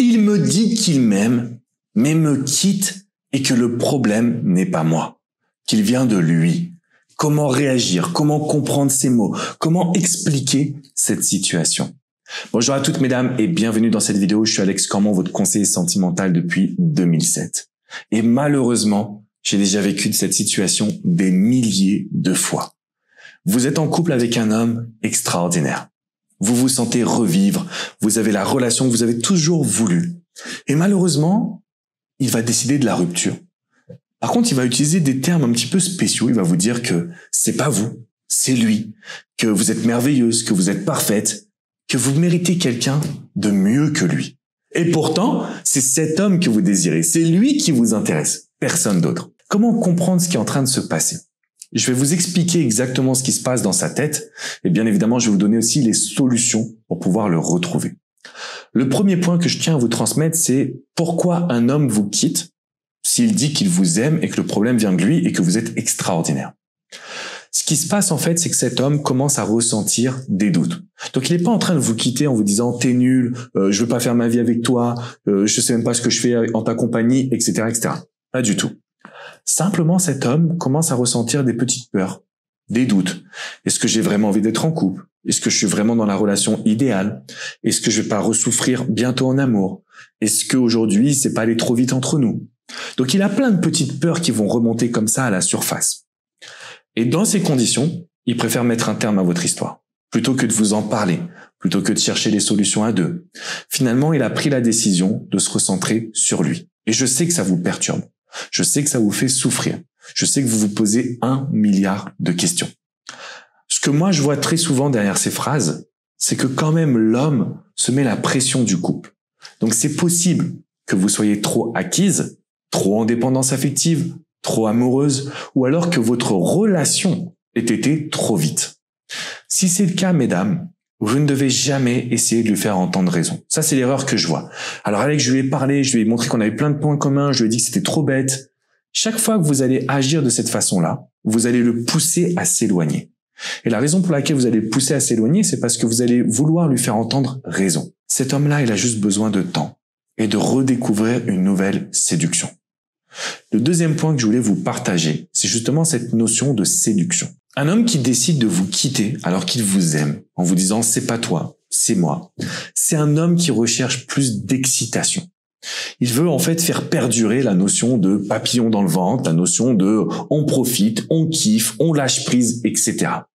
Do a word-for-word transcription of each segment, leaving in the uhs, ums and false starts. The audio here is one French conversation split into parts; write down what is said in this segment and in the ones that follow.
Il me dit qu'il m'aime, mais me quitte et que le problème n'est pas moi, qu'il vient de lui. Comment réagir? Comment comprendre ces mots? Comment expliquer cette situation? Bonjour à toutes mesdames et bienvenue dans cette vidéo. Je suis Alex Cormont, votre conseiller sentimental depuis deux mille sept. Et malheureusement, j'ai déjà vécu de cette situation des milliers de fois. Vous êtes en couple avec un homme extraordinaire. Vous vous sentez revivre, vous avez la relation que vous avez toujours voulu. Et malheureusement, il va décider de la rupture. Par contre, il va utiliser des termes un petit peu spéciaux. Il va vous dire que c'est pas vous, c'est lui, que vous êtes merveilleuse, que vous êtes parfaite, que vous méritez quelqu'un de mieux que lui. Et pourtant, c'est cet homme que vous désirez. C'est lui qui vous intéresse, personne d'autre. Comment comprendre ce qui est en train de se passer? Je vais vous expliquer exactement ce qui se passe dans sa tête. Et bien évidemment, je vais vous donner aussi les solutions pour pouvoir le retrouver. Le premier point que je tiens à vous transmettre, c'est pourquoi un homme vous quitte s'il dit qu'il vous aime et que le problème vient de lui et que vous êtes extraordinaire. Ce qui se passe en fait, c'est que cet homme commence à ressentir des doutes. Donc il n'est pas en train de vous quitter en vous disant « t'es nul, euh, je veux pas faire ma vie avec toi, euh, je sais même pas ce que je fais en ta compagnie, et cetera et cetera » Pas du tout. Simplement, cet homme commence à ressentir des petites peurs, des doutes. Est-ce que j'ai vraiment envie d'être en couple? Est-ce que je suis vraiment dans la relation idéale? Est-ce que je vais pas ressouffrir bientôt en amour? Est-ce qu'aujourd'hui, c'est pas aller trop vite entre nous? Donc, il a plein de petites peurs qui vont remonter comme ça à la surface. Et dans ces conditions, il préfère mettre un terme à votre histoire, plutôt que de vous en parler, plutôt que de chercher des solutions à deux. Finalement, il a pris la décision de se recentrer sur lui. Et je sais que ça vous perturbe. Je sais que ça vous fait souffrir. Je sais que vous vous posez un milliard de questions. Ce que moi, je vois très souvent derrière ces phrases, c'est que quand même l'homme se met la pression du couple. Donc c'est possible que vous soyez trop acquise, trop en dépendance affective, trop amoureuse, ou alors que votre relation ait été trop vite. Si c'est le cas, mesdames, vous ne devez jamais essayer de lui faire entendre raison. Ça, c'est l'erreur que je vois. Alors Alex, je lui ai parlé, je lui ai montré qu'on avait plein de points communs, je lui ai dit que c'était trop bête. Chaque fois que vous allez agir de cette façon-là, vous allez le pousser à s'éloigner. Et la raison pour laquelle vous allez le pousser à s'éloigner, c'est parce que vous allez vouloir lui faire entendre raison. Cet homme-là, il a juste besoin de temps et de redécouvrir une nouvelle séduction. Le deuxième point que je voulais vous partager, c'est justement cette notion de séduction. Un homme qui décide de vous quitter alors qu'il vous aime, en vous disant « c'est pas toi, c'est moi », c'est un homme qui recherche plus d'excitation. Il veut en fait faire perdurer la notion de papillon dans le ventre, la notion de « on profite, on kiffe, on lâche prise », et cetera.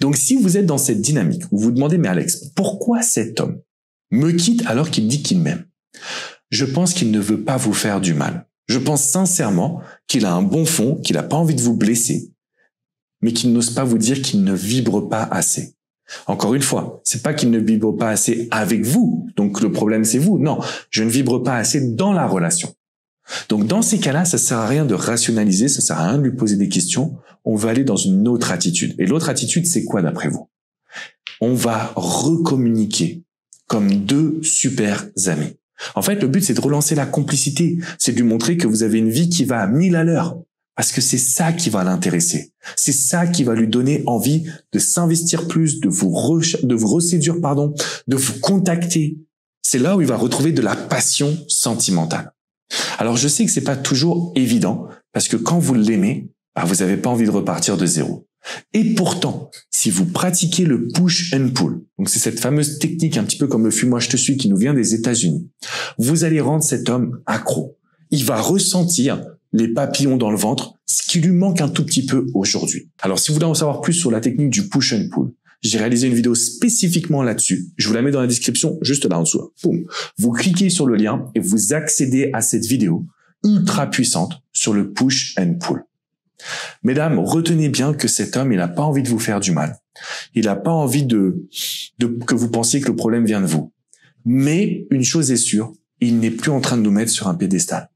Donc si vous êtes dans cette dynamique, vous vous demandez « mais Alex, pourquoi cet homme me quitte alors qu'il dit qu'il m'aime ?» Je pense qu'il ne veut pas vous faire du mal. Je pense sincèrement qu'il a un bon fond, qu'il n'a pas envie de vous blesser, mais qu'il n'ose pas vous dire qu'il ne vibre pas assez. Encore une fois, c'est pas qu'il ne vibre pas assez avec vous, donc le problème c'est vous. Non, je ne vibre pas assez dans la relation. Donc dans ces cas-là, ça sert à rien de rationaliser, ça sert à rien de lui poser des questions. On va aller dans une autre attitude. Et l'autre attitude, c'est quoi d'après vous? On va recommuniquer comme deux super amis. En fait, le but, c'est de relancer la complicité. C'est de lui montrer que vous avez une vie qui va à mille à l'heure. Parce que c'est ça qui va l'intéresser. C'est ça qui va lui donner envie de s'investir plus, de vous, de vous reséduire, pardon, de vous contacter. C'est là où il va retrouver de la passion sentimentale. Alors, je sais que c'est pas toujours évident, parce que quand vous l'aimez, bah, vous n'avez pas envie de repartir de zéro. Et pourtant, si vous pratiquez le push and pull, donc c'est cette fameuse technique un petit peu comme le fuis-moi je te suis qui nous vient des États-Unis, vous allez rendre cet homme accro. Il va ressentir les papillons dans le ventre, ce qui lui manque un tout petit peu aujourd'hui. Alors si vous voulez en savoir plus sur la technique du push and pull, j'ai réalisé une vidéo spécifiquement là-dessus. Je vous la mets dans la description, juste là en dessous. Boum. Vous cliquez sur le lien et vous accédez à cette vidéo ultra puissante sur le push and pull. Mesdames, retenez bien que cet homme, il n'a pas envie de vous faire du mal. Il n'a pas envie de, de, que vous pensiez que le problème vient de vous. Mais une chose est sûre, il n'est plus en train de nous mettre sur un pédestal.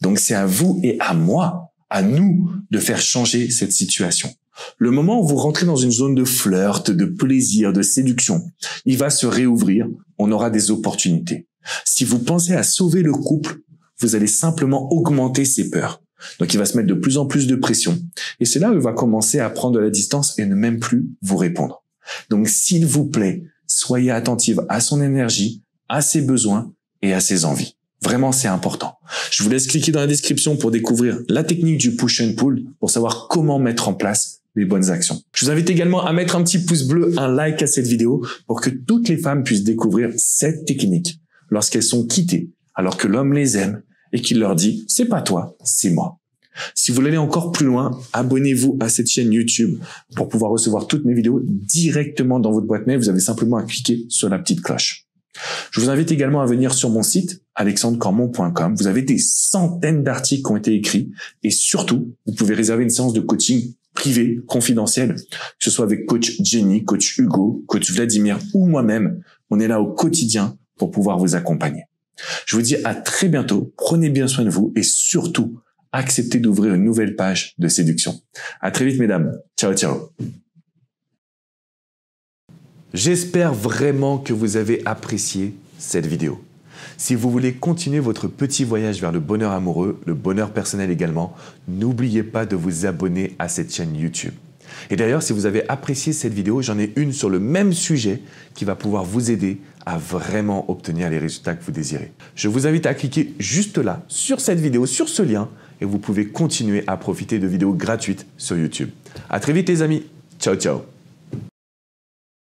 Donc c'est à vous et à moi, à nous, de faire changer cette situation. Le moment où vous rentrez dans une zone de flirt, de plaisir, de séduction, il va se réouvrir, on aura des opportunités. Si vous pensez à sauver le couple, vous allez simplement augmenter ses peurs. Donc il va se mettre de plus en plus de pression. Et c'est là où il va commencer à prendre de la distance et ne même plus vous répondre. Donc s'il vous plaît, soyez attentive à son énergie, à ses besoins et à ses envies. Vraiment, c'est important. Je vous laisse cliquer dans la description pour découvrir la technique du push and pull, pour savoir comment mettre en place les bonnes actions. Je vous invite également à mettre un petit pouce bleu, un like à cette vidéo pour que toutes les femmes puissent découvrir cette technique lorsqu'elles sont quittées, alors que l'homme les aime et qu'il leur dit « c'est pas toi, c'est moi ». Si vous voulez aller encore plus loin, abonnez-vous à cette chaîne YouTube pour pouvoir recevoir toutes mes vidéos directement dans votre boîte mail. Vous avez simplement à cliquer sur la petite cloche. Je vous invite également à venir sur mon site alexandre cormon point com. Vous avez des centaines d'articles qui ont été écrits et surtout, vous pouvez réserver une séance de coaching privé, confidentiel, que ce soit avec coach Jenny, coach Hugo, coach Vladimir ou moi-même. On est là au quotidien pour pouvoir vous accompagner. Je vous dis à très bientôt, prenez bien soin de vous et surtout, acceptez d'ouvrir une nouvelle page de séduction. À très vite mesdames, ciao ciao. J'espère vraiment que vous avez apprécié cette vidéo. Si vous voulez continuer votre petit voyage vers le bonheur amoureux, le bonheur personnel également, n'oubliez pas de vous abonner à cette chaîne YouTube. Et d'ailleurs, si vous avez apprécié cette vidéo, j'en ai une sur le même sujet qui va pouvoir vous aider à vraiment obtenir les résultats que vous désirez. Je vous invite à cliquer juste là, sur cette vidéo, sur ce lien, et vous pouvez continuer à profiter de vidéos gratuites sur YouTube. À très vite les amis, ciao ciao.